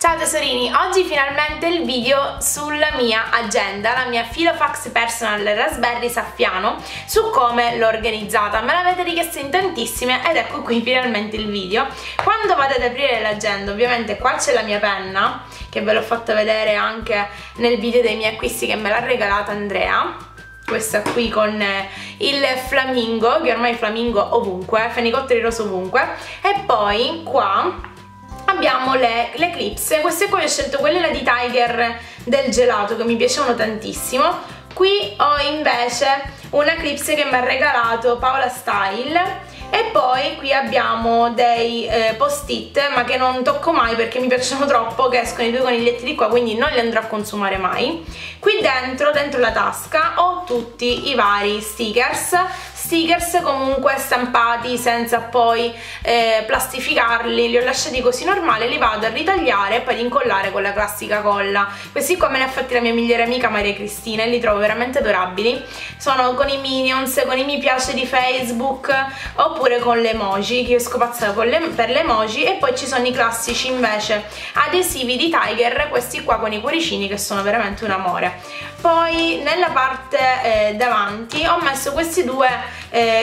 Ciao tesorini, oggi finalmente il video sulla mia agenda, la mia Filofax Personal Raspberry Saffiano, su come l'ho organizzata. Me l'avete richiesta in tantissime ed ecco qui finalmente il video. Quando vado ad aprire l'agenda, ovviamente qua c'è la mia penna, che ve l'ho fatta vedere anche nel video dei miei acquisti che me l'ha regalata Andrea. Questa qui con il flamingo, che ormai è flamingo ovunque, fenicotteri rosa ovunque. E poi qua abbiamo le clips. Queste qua ho scelto quelle di Tiger del gelato, che mi piacevano tantissimo. Qui ho invece una clips che mi ha regalato Paola Style. E poi qui abbiamo dei post-it, ma che non tocco mai perché mi piacciono troppo, che escono i due coniglietti di qua, quindi non li andrò a consumare mai. Qui dentro la tasca, ho tutti i vari stickers comunque stampati senza poi plastificarli, li ho lasciati così normale, li vado a ritagliare e poi li incollare con la classica colla. Questi qua me ne ha fatti la mia migliore amica Maria Cristina e li trovo veramente adorabili, sono con i Minions, con i mi piace di Facebook oppure con le emoji, che io scopazzavo per le emoji. E poi ci sono i classici invece adesivi di Tiger, questi qua con i cuoricini che sono veramente un amore. Poi nella parte davanti ho messo questi due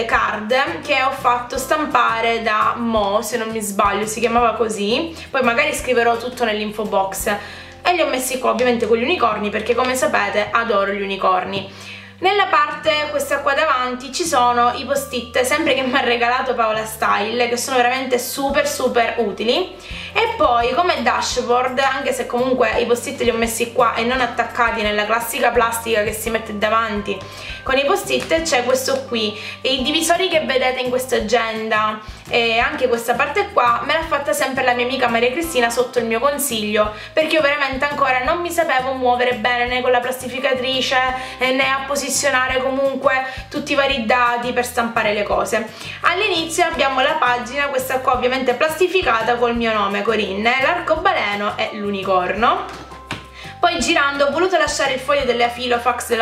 card che ho fatto stampare da Mo, se non mi sbaglio si chiamava così, poi magari scriverò tutto nell'info box, e li ho messi qua ovviamente con gli unicorni perché, come sapete, adoro gli unicorni. Nella parte questa qua davanti ci sono i post-it, sempre che mi ha regalato Paola Style, che sono veramente super utili. E poi come dashboard, anche se comunque i post-it li ho messi qua e non attaccati nella classica plastica che si mette davanti con i post-it, c'è questo qui. E i divisori che vedete in questa agenda e anche questa parte qua me l'ha fatta sempre la mia amica Maria Cristina, sotto il mio consiglio, perché io veramente ancora non mi sapevo muovere bene né con la plastificatrice né a posizionare comunque tutti i vari dati per stampare le cose. All'inizio abbiamo la pagina, questa qua ovviamente plastificata col mio nome, Corinne, l'arcobaleno e l'unicorno. Poi girando ho voluto lasciare il foglio della Filofax,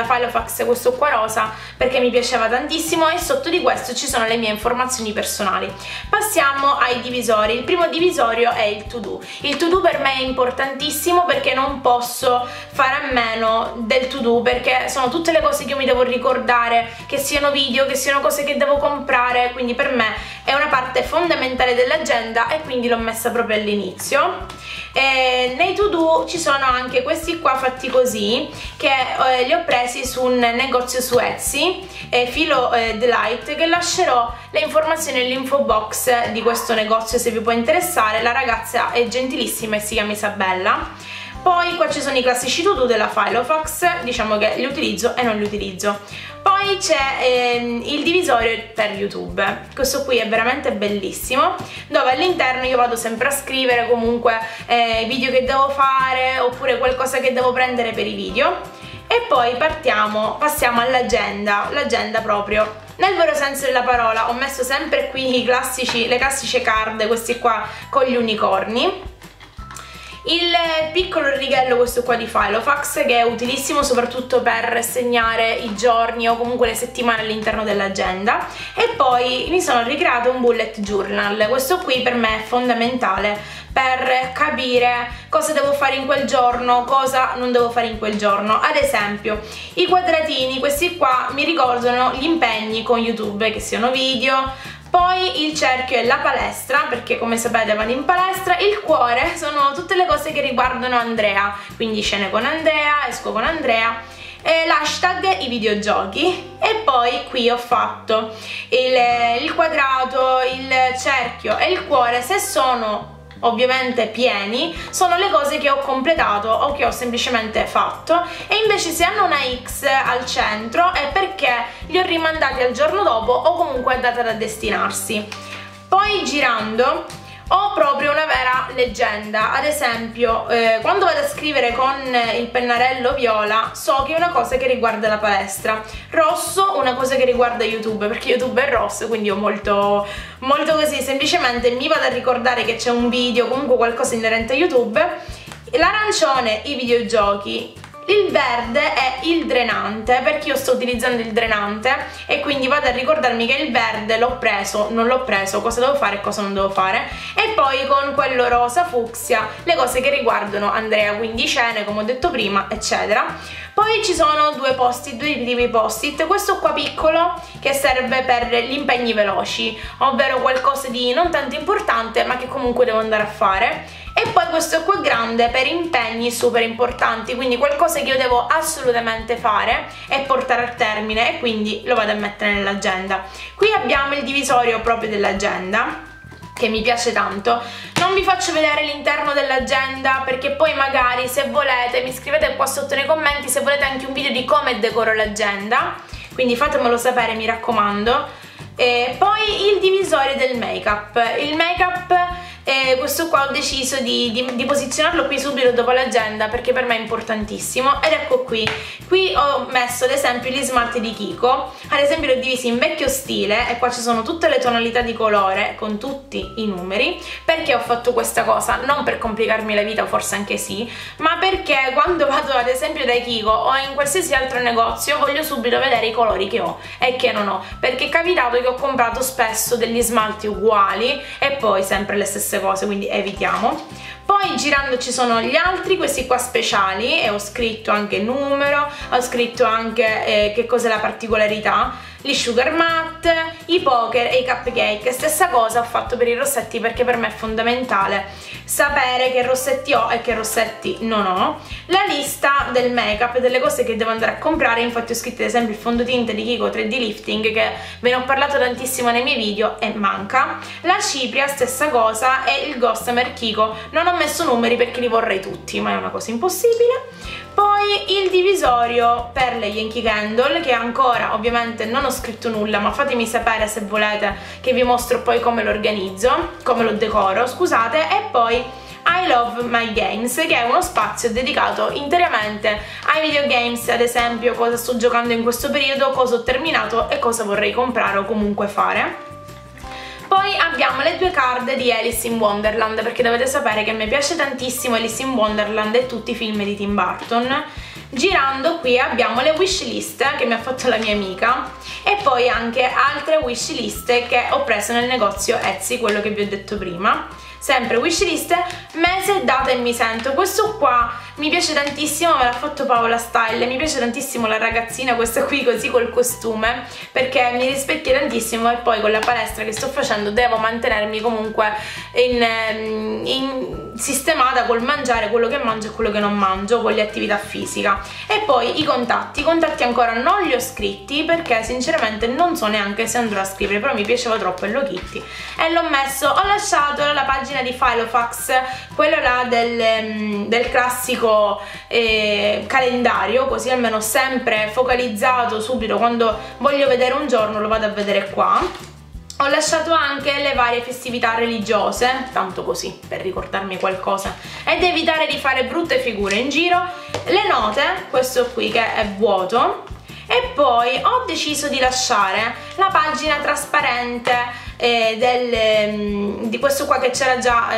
questo qua rosa, perché mi piaceva tantissimo, e sotto di questo ci sono le mie informazioni personali. Passiamo ai divisori. Il primo divisorio è il to do. Il to do per me è importantissimo perché non posso fare a meno del to do, perché sono tutte le cose che io mi devo ricordare, che siano video, che siano cose che devo comprare, quindi per me è una parte fondamentale dell'agenda e quindi l'ho messa proprio all'inizio. Nei to do ci sono anche questi qua fatti così, che li ho presi su un negozio su Etsy, FiloDelight, che lascerò le informazioni nell'info box di questo negozio se vi può interessare. La ragazza è gentilissima e si chiama Isabella. Poi qua ci sono i classici to-do della Filofax, diciamo che li utilizzo e non li utilizzo. Poi c'è il divisorio per YouTube, questo qui è veramente bellissimo, dove all'interno io vado sempre a scrivere comunque video che devo fare oppure qualcosa che devo prendere per i video. E poi passiamo all'agenda, l'agenda proprio nel vero senso della parola. Ho messo sempre qui le classiche card, questi qua con gli unicorni. Il piccolo righello, questo qua di Filofax, che è utilissimo soprattutto per segnare i giorni o comunque le settimane all'interno dell'agenda. E poi mi sono ricreato un bullet journal, questo qui per me è fondamentale per capire cosa devo fare in quel giorno, cosa non devo fare in quel giorno. Ad esempio i quadratini, questi qua mi ricordano gli impegni con YouTube, che siano video. Poi il cerchio è la palestra, perché come sapete vado in palestra. Il cuore sono tutte le cose che riguardano Andrea, quindi scene con Andrea, esco con Andrea. L'hashtag i videogiochi. E poi qui ho fatto il quadrato, il cerchio e il cuore, se sono ovviamente pieni sono le cose che ho completato o che ho semplicemente fatto, e invece se hanno una X al centro è perché li ho rimandati al giorno dopo o comunque è data da destinarsi. Poi girando ho proprio una vera leggenda. Ad esempio quando vado a scrivere con il pennarello viola so che è una cosa che riguarda la palestra, rosso una cosa che riguarda YouTube, perché YouTube è rosso, quindi io molto così semplicemente mi vado a ricordare che c'è un video, comunque qualcosa inerente a YouTube. L'arancione i videogiochi, Il verde è il drenante, perché io sto utilizzando il drenante e quindi vado a ricordarmi che il verde l'ho preso, non l'ho preso, cosa devo fare e cosa non devo fare. E poi con quello rosa fucsia le cose che riguardano Andrea, quindi cene, come ho detto prima, eccetera. Poi ci sono due post-it, due tipi post-it, questo qua piccolo che serve per gli impegni veloci, ovvero qualcosa di non tanto importante ma che comunque devo andare a fare. E poi questo qua grande per impegni super importanti, quindi qualcosa che io devo assolutamente fare e portare a termine, e quindi lo vado a mettere nell'agenda. Qui abbiamo il divisorio proprio dell'agenda, che mi piace tanto. Non vi faccio vedere l'interno dell'agenda perché poi magari, se volete, mi scrivete qua sotto nei commenti se volete anche un video di come decoro l'agenda, quindi fatemelo sapere, mi raccomando. E poi il divisorio del make-up. Il make-up, questo qua ho deciso di posizionarlo qui subito dopo l'agenda perché per me è importantissimo, ed ecco qui. Qui ho messo ad esempio gli smalti di Kiko, ad esempio li ho divisi in vecchio stile e qua ci sono tutte le tonalità di colore con tutti i numeri. Perché ho fatto questa cosa? Non per complicarmi la vita, forse anche sì, ma perché quando vado ad esempio dai Kiko o in qualsiasi altro negozio voglio subito vedere i colori che ho e che non ho, perché è capitato che ho comprato spesso degli smalti uguali e poi sempre le stesse cose, quindi evitiamo. Poi girando ci sono gli altri, questi qua speciali, e ho scritto anche il numero, ho scritto anche che cos'è la particolarità, gli sugar mat, i poker e i cupcake. Stessa cosa ho fatto per i rossetti, perché per me è fondamentale sapere che rossetti ho e che rossetti non ho. La lista del make up, delle cose che devo andare a comprare, infatti ho scritto ad esempio il fondotinta di Kiko 3D Lifting, che ve ne ho parlato tantissimo nei miei video e manca. La cipria, stessa cosa, e il Gossamer Kiko. Non ho messo numeri perché li vorrei tutti, ma è una cosa impossibile. Poi il divisorio per le Yankee Candle, che ancora ovviamente non ho scritto nulla, ma fatemi sapere se volete che vi mostro poi come lo organizzo, come lo decoro, scusate. E poi I Love My Games, che è uno spazio dedicato interamente ai videogames, ad esempio cosa sto giocando in questo periodo, cosa ho terminato e cosa vorrei comprare o comunque fare. Poi abbiamo le due card di Alice in Wonderland, perché dovete sapere che mi piace tantissimo Alice in Wonderland e tutti i film di Tim Burton. Girando qui abbiamo le wish list che mi ha fatto la mia amica, e poi anche altre wish list che ho preso nel negozio Etsy, quello che vi ho detto prima. Sempre wishlist, mese, data e mi sento. Questo qua mi piace tantissimo, me l'ha fatto Paola Style, mi piace tantissimo la ragazzina questa qui così col costume, perché mi rispecchia tantissimo, e poi con la palestra che sto facendo devo mantenermi comunque sistemata col mangiare, quello che mangio e quello che non mangio, con l'attività fisica. E poi i contatti ancora non li ho scritti perché sinceramente non so neanche se andrò a scrivere, però mi piaceva troppo Hello Kitty e l'ho messo. Ho lasciato la pagina di Filofax, quello là del classico calendario, così almeno sempre focalizzato subito, quando voglio vedere un giorno lo vado a vedere qua. Ho lasciato anche le varie festività religiose, tanto così per ricordarmi qualcosa ed evitare di fare brutte figure in giro. Le note, questo qui che è vuoto, e poi ho deciso di lasciare la pagina trasparente di questo qua che c'era già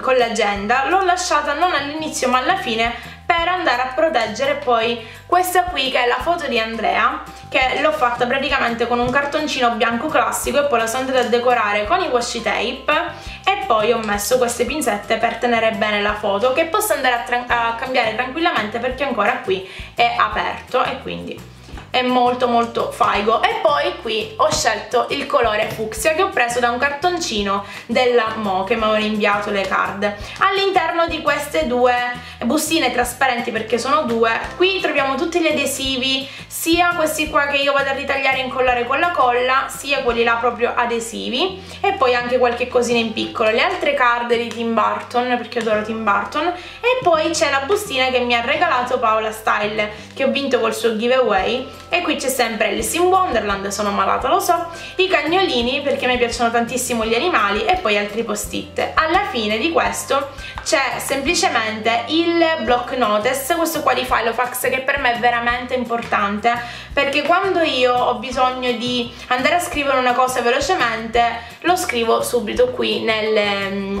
con l'agenda. L'ho lasciata non all'inizio ma alla fine per andare a proteggere poi questa qui che è la foto di Andrea, che l'ho fatta praticamente con un cartoncino bianco classico e poi la sono andata a decorare con i washi tape, e poi ho messo queste pinzette per tenere bene la foto, che posso andare a cambiare tranquillamente perché ancora qui è aperto e quindi è molto molto figo. E poi qui ho scelto il colore fucsia, che ho preso da un cartoncino della Mo che mi aveva inviato le card. All'interno di queste due bustine trasparenti, perché sono due, qui troviamo tutti gli adesivi, sia questi qua che io vado a ritagliare e incollare con la colla, sia quelli là proprio adesivi, e poi anche qualche cosina in piccolo, le altre card di Tim Burton perché adoro Tim Burton. E poi c'è la bustina che mi ha regalato Paola Style, che ho vinto col suo giveaway, e qui c'è sempre Alice in Wonderland, sono malata lo so, i cagnolini perché mi piacciono tantissimo gli animali, e poi altri post-it. Alla fine di questo c'è semplicemente il block notice, questo qua di Filofax, che per me è veramente importante, perché quando io ho bisogno di andare a scrivere una cosa velocemente lo scrivo subito qui nel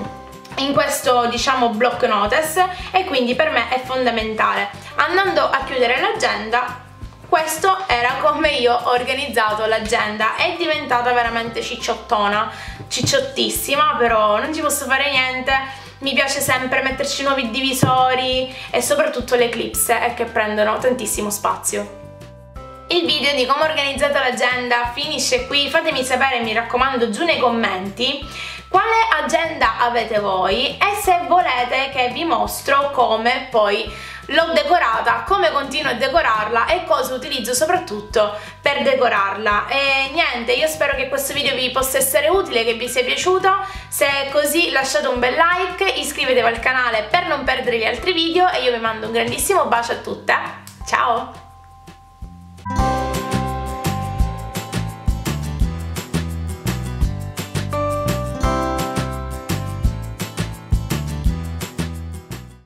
in questo, diciamo, block notice, e quindi per me è fondamentale. Andando a chiudere l'agenda, questo era come io ho organizzato l'agenda. È diventata veramente cicciottona, cicciottissima, però non ci posso fare niente. Mi piace sempre metterci nuovi divisori e soprattutto le eclipse, che prendono tantissimo spazio. Il video di come ho organizzato l'agenda finisce qui. Fatemi sapere, mi raccomando, giù nei commenti quale agenda avete voi e se volete che vi mostro come poi l'ho decorata, come continuo a decorarla e cosa utilizzo soprattutto per decorarla. E niente, io spero che questo video vi possa essere utile, che vi sia piaciuto. Se è così, lasciate un bel like, iscrivetevi al canale per non perdere gli altri video e io vi mando un grandissimo bacio a tutte. Ciao!